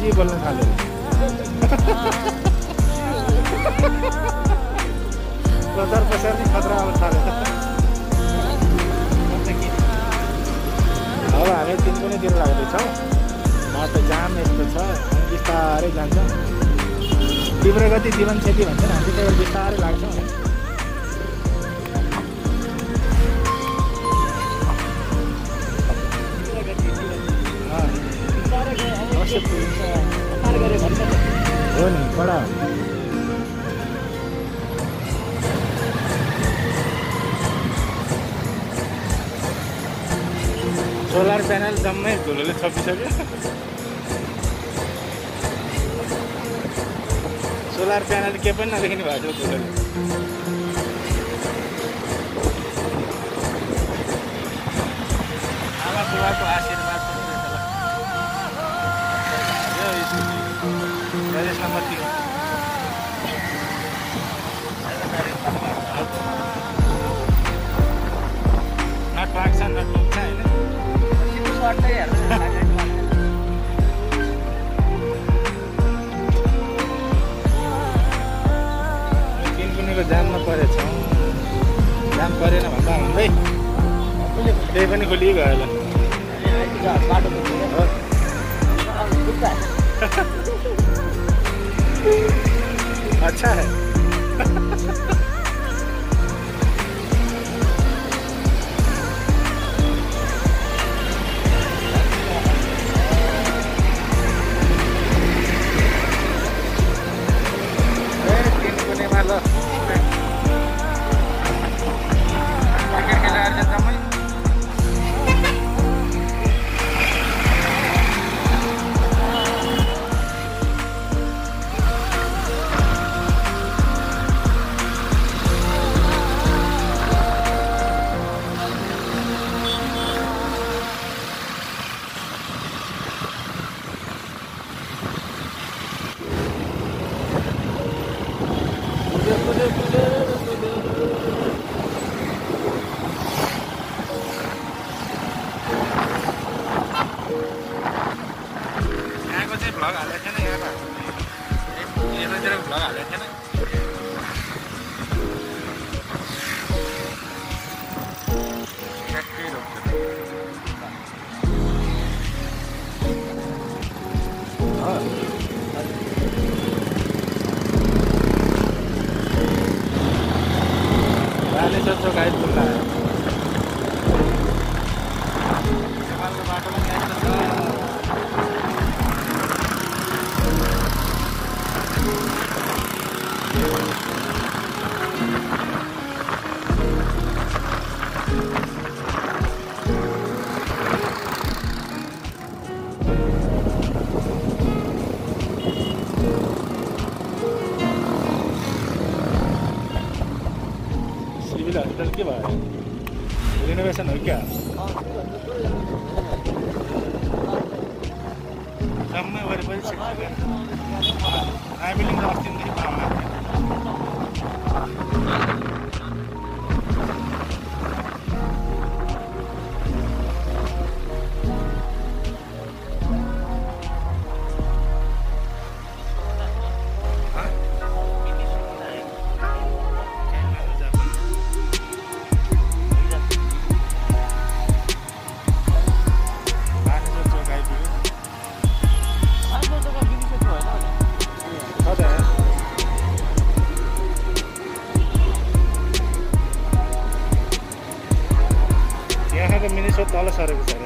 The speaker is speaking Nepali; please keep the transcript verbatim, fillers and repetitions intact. जी बोलना खा लो प्रदर प्रसर नहीं खतरा और खा लेता अब हमें तीन को नहीं दिन लगे छौ म त जाम यस्तो छ बिस्तारै जान्छ तीव्र गति जीवन क्षति भन्छ हामी त बिस्तारै लाग्छौं बड़ा सोलर पैनल जम्मे धुलोले छपिसक्यो सोलर पैनल के पनि नदेखिने भएको छ आमा बुवाको आशीर्वाद पनि रहेछ ल यो यसले नम्बर तीन नट पाक्छ नट पुग्छ हैन किनकिनको जाममा परेछौँ जाम परेन भन्दा हुँदै त्यही पनि खोली गयो होला अच्छा है Minnesota dollar sarık